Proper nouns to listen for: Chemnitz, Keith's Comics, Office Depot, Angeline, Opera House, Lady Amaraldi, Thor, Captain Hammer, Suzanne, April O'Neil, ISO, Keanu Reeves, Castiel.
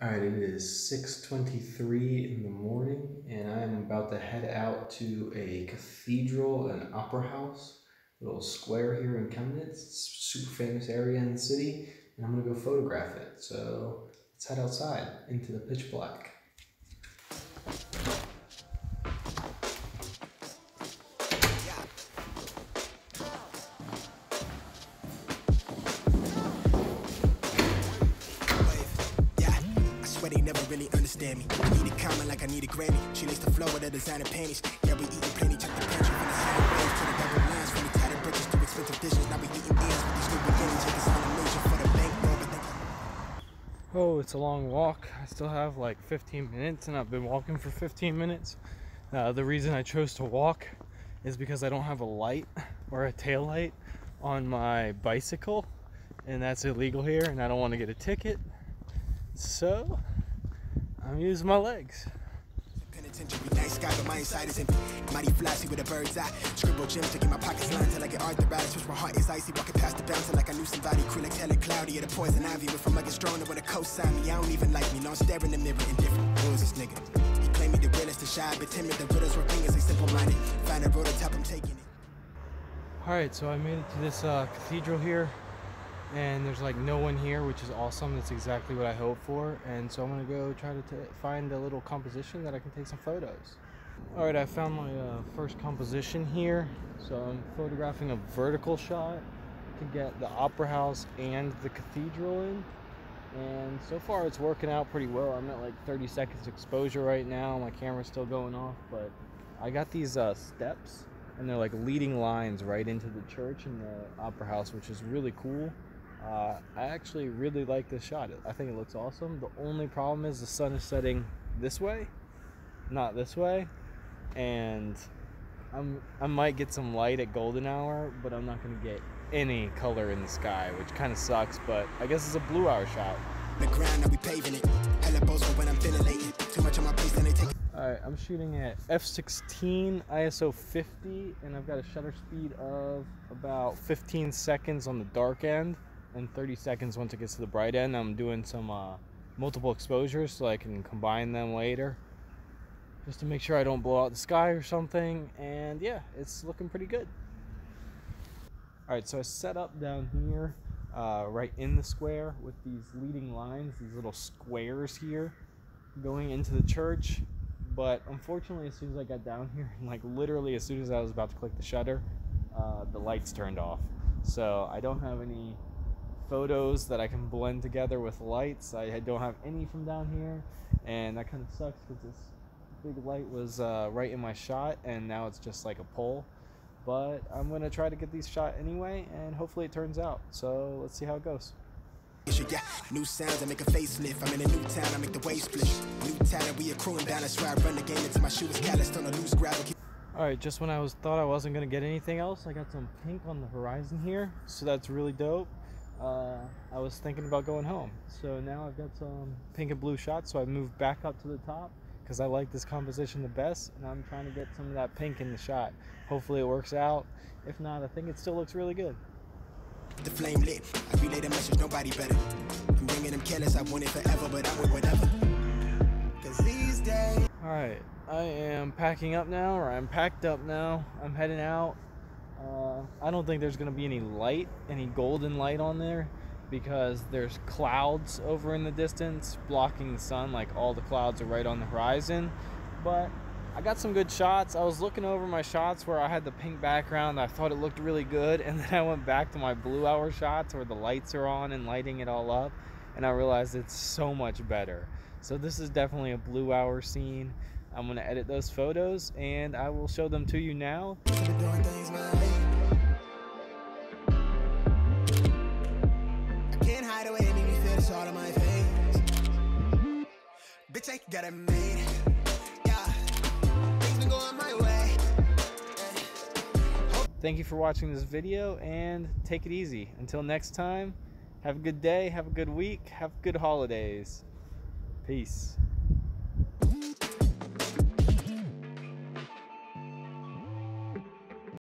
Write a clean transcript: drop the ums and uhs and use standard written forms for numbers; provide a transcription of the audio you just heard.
Alright, it is 6:23 in the morning, and I'm about to head out to a cathedral and opera house, a little square here in Chemnitz. It's a super famous area in the city, and I'm gonna go photograph it. So let's head outside into the pitch black. They never really understand me. I need a comment like I need a Grammy. She likes the flow with her designer panties. Yeah, we eating plenty, check the pantry. From the side waves to the double lines, from the tattered bridges to expensive dishes. Now we eating beers with these new beginnings. Check this animation for the bank roll, but they... Oh, it's a long walk. I still have like 15 minutes, and I've been walking for 15 minutes. The reason I chose to walk is because I don't have a light or a tail light on my bicycle, and that's illegal here, and I don't want to get a ticket. So I'm using my legs. Penitentiary, nice guy, but my inside is empty. Mighty flashy with a bird's eye. Scribble gems to get my pockets lined till I get arthritis. Which my heart is icy, walking past the bouncer like I knew somebody. Crew like hella cloudy at a poison ivy. But from like it's drawn with a cosign me. I don't even like me. No, I'm staring in the mirror indifferent. Who is this nigga? He claimed me the realest, the shy, but timid. The riddles were fingers, they simple minded. Find a prototype, I'm taking it. Alright, so I made it to this cathedral here. And there's like no one here, which is awesome. That's exactly what I hoped for. And so I'm gonna go try to find a little composition that I can take some photos. All right, I found my first composition here. So I'm photographing a vertical shot to get the opera house and the cathedral in. And so far it's working out pretty well. I'm at like 30 seconds exposure right now. My camera's still going off, but I got these steps, and they're like leading lines right into the church and the opera house, which is really cool. I actually really like this shot. I think it looks awesome. The only problem is the sun is setting this way, not this way, and I might get some light at golden hour, but I'm not going to get any color in the sky, which kind of sucks, but I guess it's a blue hour shot. Alright, I'm shooting at f/16 ISO 50, and I've got a shutter speed of about 15 seconds on the dark end and 30 seconds once it gets to the bright end. I'm doing some multiple exposures so I can combine them later, just to make sure I don't blow out the sky or something. And yeah, it's looking pretty good. Alright, so I set up down here right in the square with these leading lines, these little squares here going into the church. But unfortunately, as soon as I got down here, and like literally as soon as I was about to click the shutter, the lights turned off. So I don't have any photos that I can blend together with lights. I don't have any from down here, and that kind of sucks because this big light was right in my shot, and now it's just like a pole. But I'm gonna try to get these shot anyway, and hopefully it turns out. So let's see how it goes. Yeah, new sounds, I make a facelift. I'm in a new town, I make the wave split. New talent, we accruing balance. Where I run the game until my shoe is calloused on a loose gravel. Alright, just when I thought I wasn't going to get anything else, I got some pink on the horizon here, so that's really dope. I was thinking about going home, so now I've got some pink and blue shots, so I moved back up to the top because I like this composition the best, and I'm trying to get some of that pink in the shot. Hopefully it works out. If not, I think it still looks really good. The flame lit, I relay the message, nobody better. I'm bringing them careless, I want it forever, but I would whatever. Cause these days... Alright, I am packing up now, or I'm packed up now. I'm heading out. I don't think there's going to be any light, any golden light on there, because there's clouds over in the distance blocking the sun, like all the clouds are right on the horizon. But I got some good shots. I was looking over my shots where I had the pink background. I thought it looked really good, and then I went back to my blue hour shots where the lights are on and lighting it all up, and I realized it's so much better. So this is definitely a blue hour scene. I'm going to edit those photos, and I will show them to you now. Bitch, I got it made. Thank you for watching this video, and take it easy. Until next time, have a good day, have a good week, have good holidays. Peace.